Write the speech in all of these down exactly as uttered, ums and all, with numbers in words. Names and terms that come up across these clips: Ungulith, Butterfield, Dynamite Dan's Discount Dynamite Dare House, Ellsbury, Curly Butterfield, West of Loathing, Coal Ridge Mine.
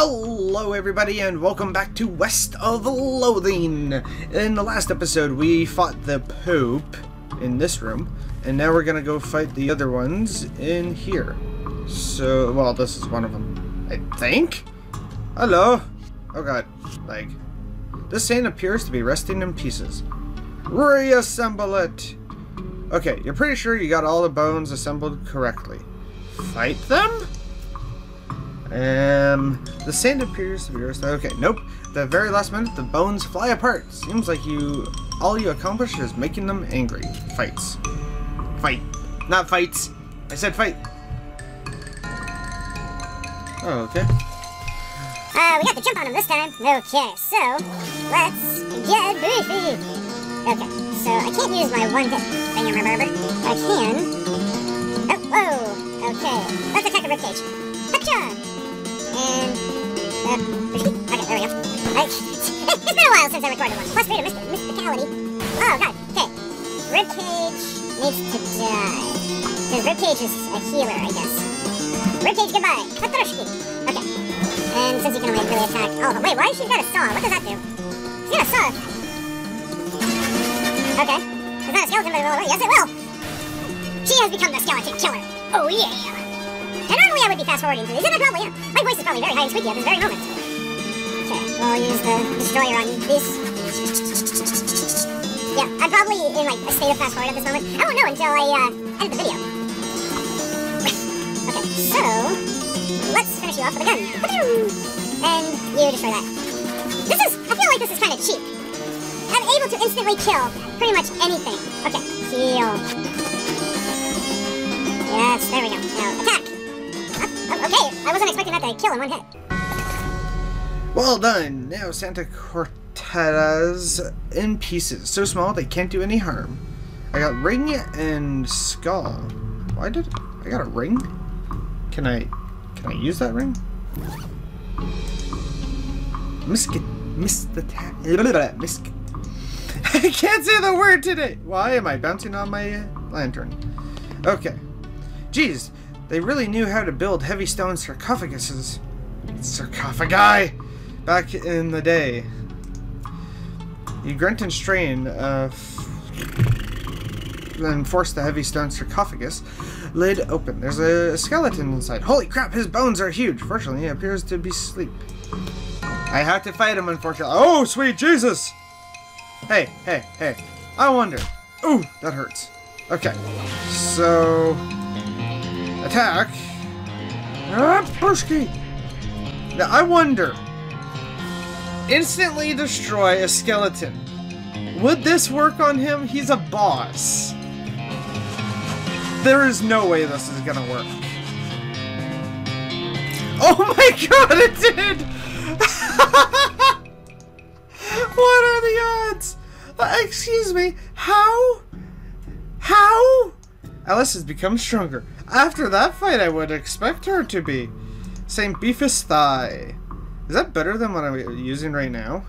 Hello everybody and welcome back to West of Loathing! In the last episode we fought the Pope in this room, and now we're gonna go fight the other ones in here. So, well, this is one of them, I think? Hello? Oh god, like, this sand appears to be resting in pieces. Reassemble it! Okay, you're pretty sure you got all the bones assembled correctly. Fight them? Um, the sand appears to be resting. Okay, nope. The very last minute, the bones fly apart. Seems like you, all you accomplished is making them angry. Fights. Fight. Not fights. I said fight. Oh, okay. Uh, we got the jump on him this time. Okay, so, let's get beefy. Okay, so I can't use my one hit thing in my barber. I can. Oh, whoa. Okay, let's attack a ribcage. Gotcha! And, uh, okay, there we go. I, it's been a while since I recorded one. Plus three to mysticality. Oh, God. Okay. Ribcage needs to die. Because Ribcage is a healer, I guess. Ribcage, goodbye. Petrushki. Okay. And since you can only really attack all of them. Wait, why has she got a saw? What does that do? She's got a saw. Okay. It's not a skeleton, but it will. Yes, it will! She has become the skeleton killer. Oh, yeah! And normally I would be fast-forwarding through these, and I probably am. My voice is probably very high and squeaky at this very moment. Okay, we'll use the destroyer on these. Yeah, I'm probably in, like, a state of fast-forward at this moment. I won't know until I, uh, edit the video. Okay, so, let's finish you off with a gun. And you destroy that. This is, I feel like this is kind of cheap. I'm able to instantly kill pretty much anything. Okay, heal. Yes, there we go. Now, attack! Okay, I wasn't expecting that to kill in one hit. Well done. Now Santa Cortada's in pieces. So small they can't do any harm. I got ring and skull. Why did I got a ring? Can I can I use that ring? Misket missed the tap. I can't say the word today. Why am I bouncing on my lantern? Okay. Jeez. They really knew how to build heavy stone sarcophaguses, sarcophagi, back in the day. You grunt and strain, uh, then force the heavy stone sarcophagus lid open. There's a skeleton inside. Holy crap, his bones are huge. Fortunately, he appears to be asleep. I have to fight him, unfortunately. Oh, sweet Jesus! Hey, hey, hey. I wonder. Ooh, that hurts. Okay, so... attack. Now I wonder. Instantly destroy a skeleton. Would this work on him? He's a boss. There is no way this is gonna work. Oh my god, it did! What are the odds? Uh, excuse me. How? How? Alice has become stronger. After that fight, I would expect her to be. Saint Beefus Thigh. Is that better than what I'm using right now?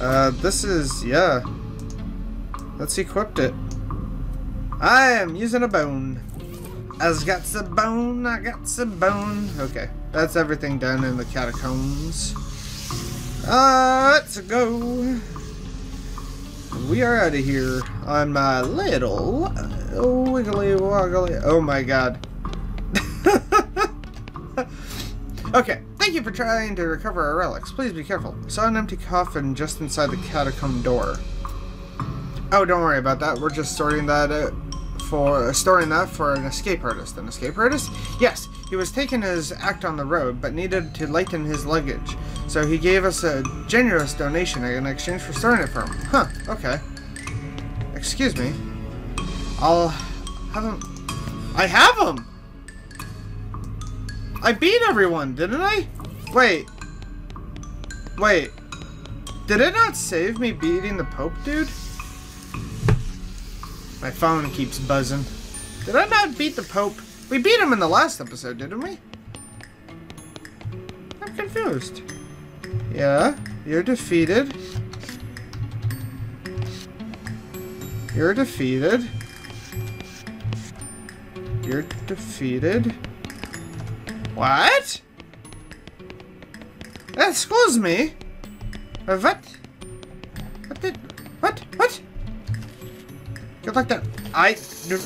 Uh, this is, yeah. Let's equip it. I am using a bone. I've got some bone, I got some bone. Okay, that's everything down in the catacombs. Uh, let's go. We are out of here on my little uh, wiggly woggly. Oh my god. Okay, thank you for trying to recover our relics. Please be careful. I saw an empty coffin just inside the catacomb door. Oh, don't worry about that. We're just sorting that out for uh, storing that for an escape artist. An escape artist? Yes, he was taking his act on the road, but needed to lighten his luggage. So he gave us a generous donation in exchange for storing it for him. Huh, okay. Excuse me. I'll have him. I have him! I beat everyone, didn't I? Wait. Wait. Did it not save me beating the Pope, dude? My phone keeps buzzing. Did I not beat the Pope? We beat him in the last episode, didn't we? I'm confused. Yeah, you're defeated. You're defeated. You're defeated. What? Excuse me? Uh, what? What did... What? What? Get like that. I... Did,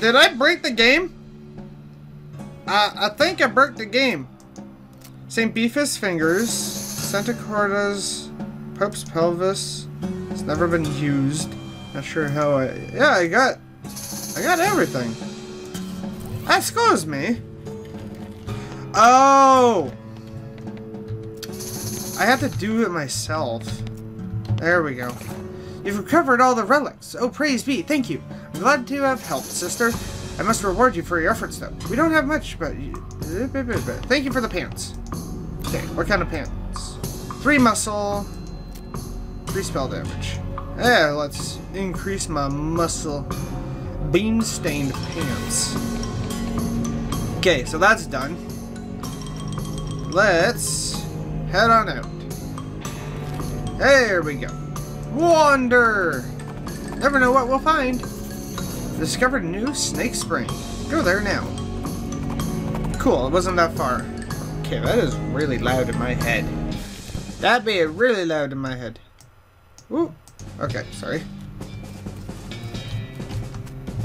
did I break the game? Uh, I think I broke the game. Saint Beefus fingers. Santa Corda's Pope's pelvis. It's never been used. Not sure how I... Yeah, I got... I got everything. Excuse me. Oh! I have to do it myself. There we go. You've recovered all the relics. Oh, praise be. Thank you. I'm glad to have helped, sister. I must reward you for your efforts, though. We don't have much, but... You... Thank you for the pants. Okay, what kind of pants? Three muscle. Three spell damage. Yeah, let's increase my muscle. Beam-stained pants. Okay, so that's done. Let's... head on out. There we go. Wander! Never know what we'll find. Discovered new snake spring. Go there now. Cool, it wasn't that far. Okay, that is really loud in my head. That'd be really loud in my head. Ooh. Okay, sorry.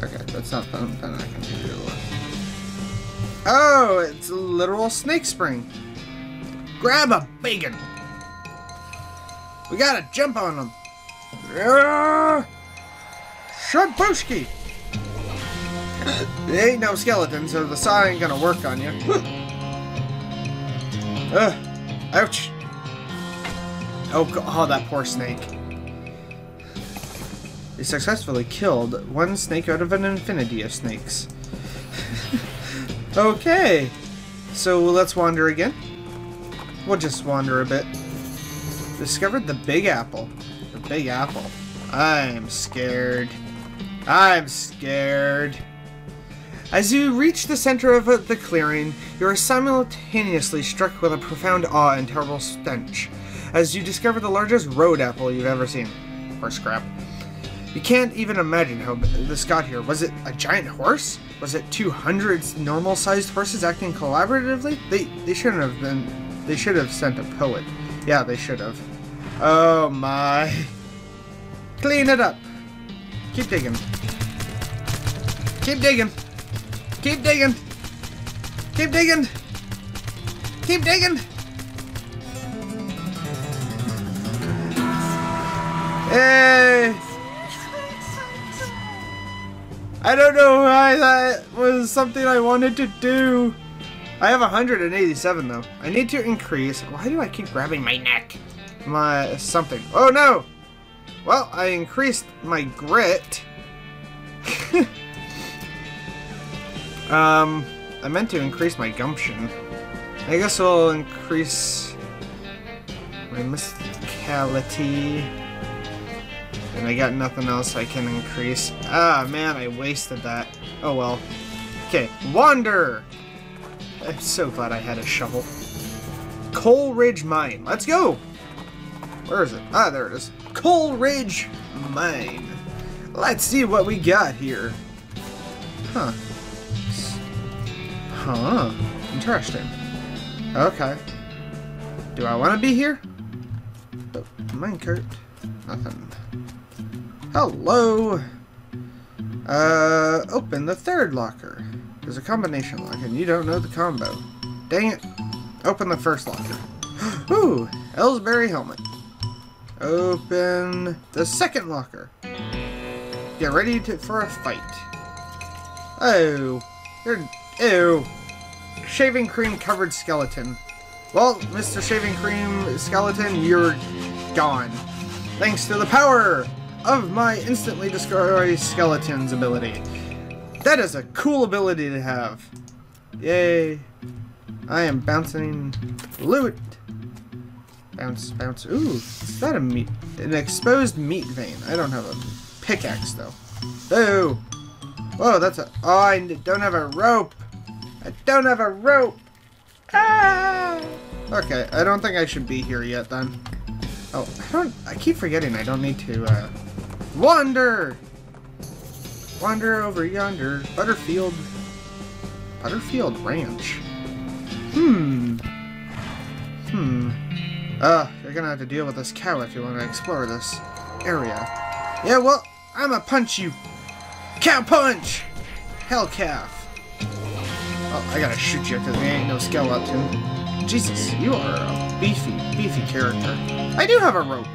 Okay, that's not done. I can do. Oh, it's a literal snake spring. Grab a bacon. We gotta jump on them. Uh, Shabushki. There ain't no skeletons, so the saw ain't gonna work on you. Ugh. Ouch. Oh, God. Oh, that poor snake. He successfully killed one snake out of an infinity of snakes. Okay. So let's wander again. We'll just wander a bit. Discovered the Big Apple. The Big Apple. I'm scared. I'm scared. As you reach the center of the clearing, you are simultaneously struck with a profound awe and terrible stench, as you discover the largest road apple you've ever seen. Horse crap. You can't even imagine how this got here. Was it a giant horse? Was it two hundred normal-sized horses acting collaboratively? They, they shouldn't have been... They should have sent a poet. Yeah, they should have. Oh my. Clean it up. Keep digging. Keep digging. Keep digging. Keep digging. Keep digging. Hey. I don't know why that was something I wanted to do. I have one hundred eighty-seven though. I need to increase. Why do I keep grabbing my neck? My something. Oh no! Well, I increased my grit. um, I meant to increase my gumption. I guess I'll increase my mysticality. And I got nothing else I can increase. Ah man, I wasted that. Oh well. Okay, wander! I'm so glad I had a shovel. Coal Ridge Mine. Let's go! Where is it? Ah, there it is. Coal Ridge Mine. Let's see what we got here. Huh. Huh. Interesting. Okay. Do I want to be here? Oh, minecart. Nothing. Hello! Uh, open the third locker. There's a combination lock, and you don't know the combo. Dang it. Open the first locker. Ooh! Ellsbury helmet. Open the second locker. Get ready to, for a fight. Oh. You're, ew. Shaving cream covered skeleton. Well, Mister Shaving Cream Skeleton, you're gone. Thanks to the power of my instantly destroy skeleton's ability. That is a cool ability to have. Yay. I am bouncing loot. Bounce, bounce. Ooh, is that a meat? An exposed meat vein. I don't have a pickaxe, though. Oh. Whoa, that's a... Oh, I don't have a rope. I don't have a rope. Ah. Okay, I don't think I should be here yet, then. Oh, I don't... I keep forgetting I don't need to, uh... wander! Wander over yonder. Butterfield. Butterfield Ranch. Hmm. Hmm. Ugh, you're gonna have to deal with this cow if you want to explore this area. Yeah, well, I'ma punch you! Cow punch! Hell calf! Oh, I gotta shoot you because there ain't no skeleton. Jesus, you are a beefy, beefy character. I do have a rope!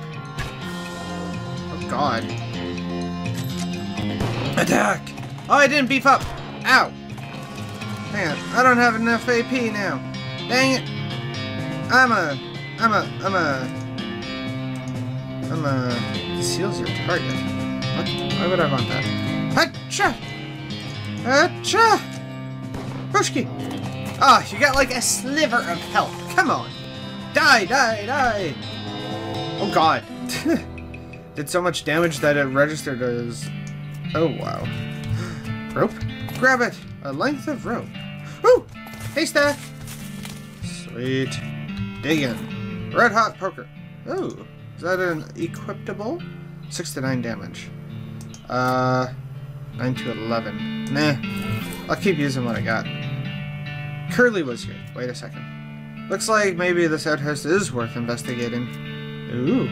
Oh god. Attack! Oh, I didn't beef up! Ow! Man, I don't have enough A P now. Dang it! I'm a... I'm a... I'm a... I'm a... Seals your target. What? Why would I want that? Hacha! Hacha! Pushki! Ah, oh, you got like a sliver of health. Come on! Die, die, die! Oh god. Did so much damage that it registered as... Oh, wow. Rope? Grab it! A length of rope. Woo! Haystack! Sweet. Dig in. Red hot poker. Ooh. Is that an equipable? six to nine damage. Uh. nine to eleven. Nah. I'll keep using what I got. Curly was here. Wait a second. Looks like maybe this outhouse is worth investigating. Ooh.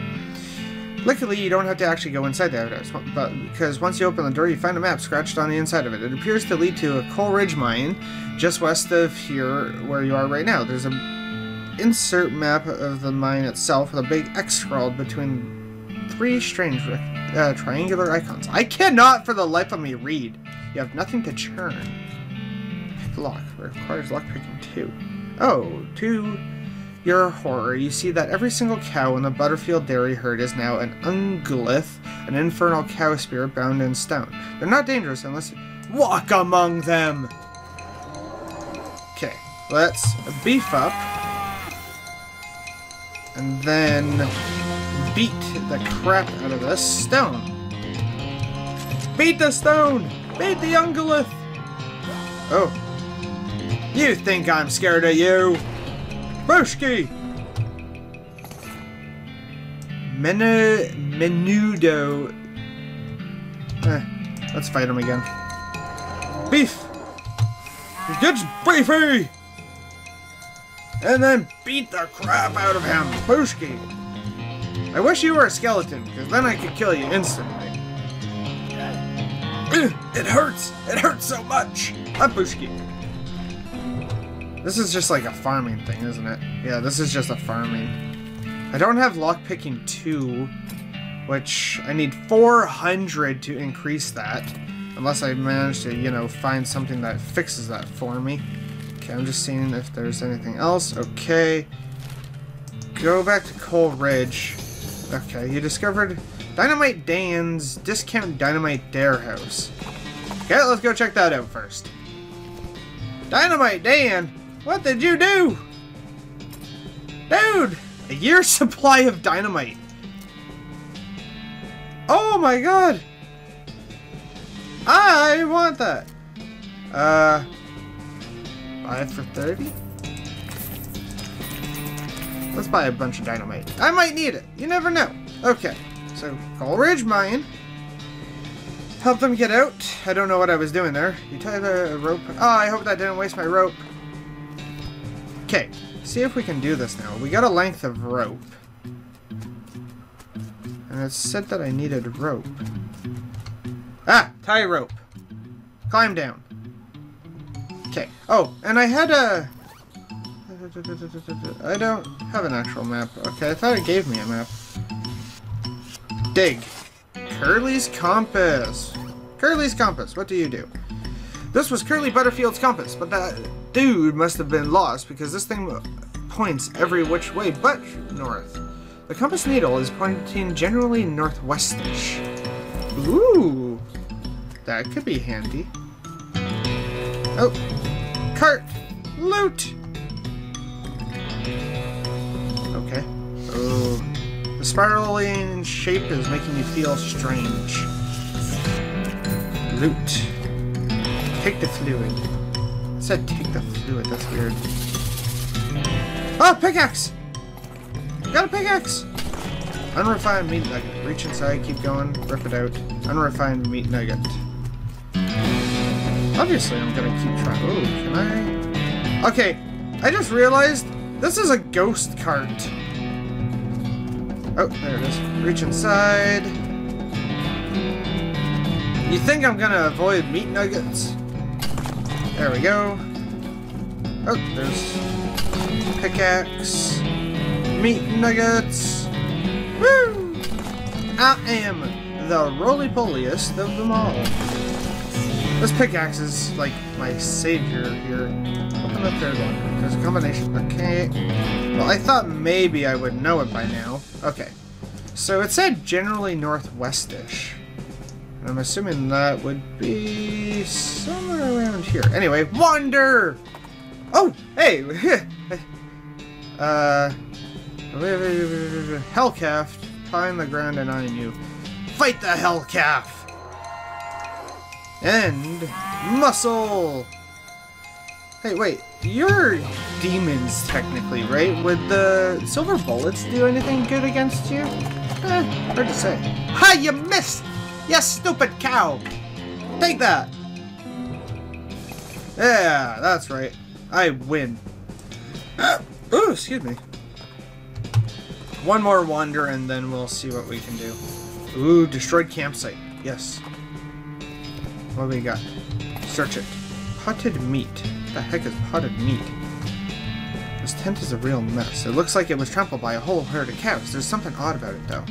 Luckily, you don't have to actually go inside the outhouse, but because once you open the door, you find a map scratched on the inside of it. It appears to lead to a Coal Ridge Mine, just west of here, where you are right now. There's a insert map of the mine itself with a big X scrawled between three strange uh, triangular icons. I cannot, for the life of me, read. You have nothing to churn. Pick lock requires lock picking too. Oh, two. Your horror, you see that every single cow in the Butterfield dairy herd is now an Ungulith, an infernal cow spirit bound in stone. They're not dangerous unless you walk among them! Okay, let's beef up, and then beat the crap out of this stone. Beat the stone! Beat the Ungulith! Oh. You think I'm scared of you? Broski! Menu... Menudo... Eh, let's fight him again. Beef! It's beefy! And then beat the crap out of him! Broski! I wish you were a skeleton, because then I could kill you instantly. It hurts! It hurts so much! I'm Broski. This is just like a farming thing, isn't it? Yeah, this is just a farming. I don't have lockpicking two, which I need four hundred to increase that. Unless I manage to, you know, find something that fixes that for me. Okay, I'm just seeing if there's anything else. Okay. Go back to Coal Ridge. Okay, you discovered Dynamite Dan's Discount Dynamite Dare House. Okay, let's go check that out first. Dynamite Dan! What did you do? Dude! A year's supply of dynamite. Oh my god! I want that! Uh... five for thirty? Let's buy a bunch of dynamite. I might need it. You never know. Okay. So, Coal Ridge Mine. Help them get out. I don't know what I was doing there. You tie the rope. Oh, I hope that didn't waste my rope. Okay, see if we can do this now. We got a length of rope. And it said that I needed rope. Ah, tie rope. Climb down. Okay. Oh, and I had a... I don't have an actual map. Okay, I thought it gave me a map. Dig. Curly's compass. Curly's compass, what do you do? This was Curly Butterfield's compass, but that dude must have been lost because this thing points every which way but north. The compass needle is pointing generally northwestish. Ooh, that could be handy. Oh, cart, loot. Okay. Oh. The spiraling shape is making you feel strange. Loot. Take the fluid. It said take the fluid, that's weird. Oh, pickaxe! Got a pickaxe! Unrefined meat nugget. Reach inside, keep going, rip it out. Unrefined meat nugget. Obviously I'm gonna keep trying. Oh, can I? Okay, I just realized This is a ghost cart. Oh, there it is. Reach inside. You think I'm gonna avoid meat nuggets? There we go. Oh, there's pickaxe. Meat nuggets. Woo! I am the roly-poliest of them all. This pickaxe is like my savior here. Open the third one. There's a combination. Okay. Well, I thought maybe I would know it by now. Okay. So it said generally northwest-ish. I'm assuming that would be somewhere around here. Anyway, wander! Oh, hey! uh, Hellcalf, find the ground and I knew. Fight the Hellcalf! And muscle! Hey, wait, you're demons technically, right? Would the silver bullets do anything good against you? Eh, hard to say. Ha, you missed! You stupid cow! Take that! Yeah, that's right. I win. Uh, ooh, excuse me. One more wander and then we'll see what we can do. Ooh, destroyed campsite. Yes. What do we got? Search it. Potted meat. What the heck is potted meat? This tent is a real mess. It looks like it was trampled by a whole herd of cows. There's something odd about it, though.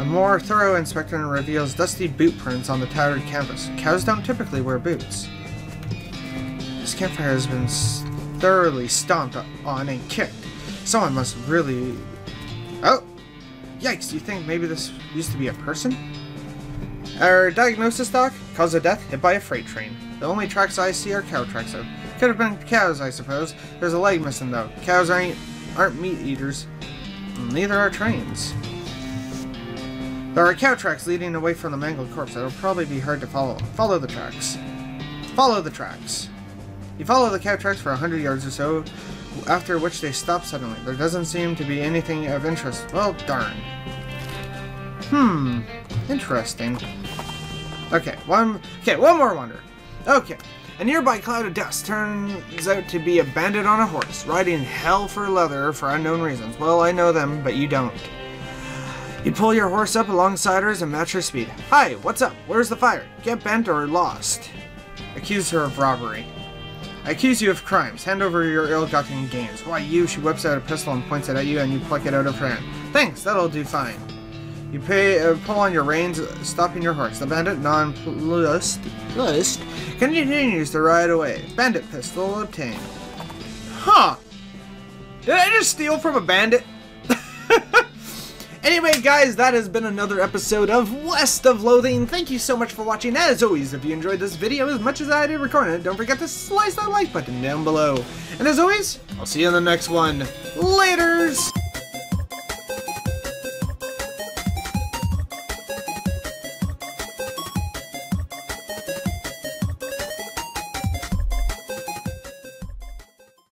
A more thorough inspection reveals dusty boot prints on the tattered canvas. Cows don't typically wear boots. This campfire has been thoroughly stomped on and kicked. Someone must really... Oh! Yikes, do you think maybe this used to be a person? Our diagnosis doc? Cause of death? Hit by a freight train. The only tracks I see are cow tracks, though. Could have been cows, I suppose. There's a leg missing, though. Cows aren't, aren't meat eaters. Neither are trains. There are cow tracks leading away from the mangled corpse. It'll probably be hard to follow. Follow the tracks. Follow the tracks. You follow the cow tracks for a hundred yards or so, after which they stop suddenly. There doesn't seem to be anything of interest. Well, darn. Hmm. Interesting. Okay, one. Okay, one more wonder. Okay. A nearby cloud of dust turns out to be a bandit on a horse, riding hell for leather for unknown reasons. Well, I know them, but you don't. You pull your horse up alongside hers and match her speed. Hi, what's up? Where's the fire? Get bent or lost. Accuse her of robbery. I accuse you of crimes. Hand over your ill-gotten gains. Why, you, she whips out a pistol and points it at you and you pluck it out of her hand. Thanks, that'll do fine. You pay, uh, pull on your reins, stopping your horse. The bandit nonplussed continues to ride away. Bandit pistol obtained. Huh. Did I just steal from a bandit? Anyway, guys, that has been another episode of West of Loathing. Thank you so much for watching. As always, if you enjoyed this video as much as I did recording it, don't forget to slice that like button down below. And as always, I'll see you in the next one.